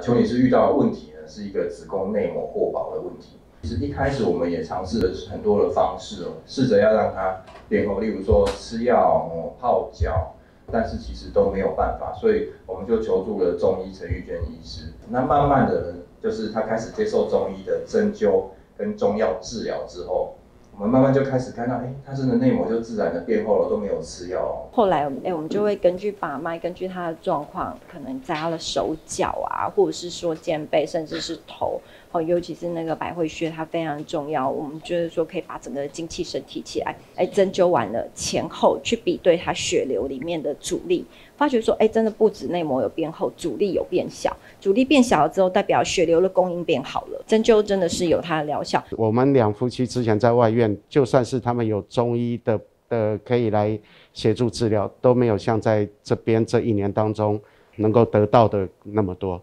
邱女士遇到的问题呢，是一个子宫内膜过薄的问题。其实一开始我们也尝试了很多的方式哦，试着要让她变红，例如说吃药、泡脚，但是其实都没有办法，所以我们就求助了中医陈玉娟医师。那慢慢的，就是她开始接受中医的针灸跟中药治疗之后。 我们慢慢就开始看到，它真的内膜就自然的变厚了，都没有吃药哦。后来我们就会根据把脉，根据它的状况，可能扎了手脚啊，或者是说肩背，甚至是头哦，尤其是那个百会穴，它非常重要。我们就是说可以把整个精气神提起来。针灸完了前后去比对它血流里面的阻力，发觉说，真的不止内膜有变厚，阻力有变小。阻力变小了之后，代表血流的供应变好了。针灸真的是有它的疗效。我们两夫妻之前在外院。 就算是他们有中医的可以来协助治疗，都没有像在这边这一年当中能够得到的那么多。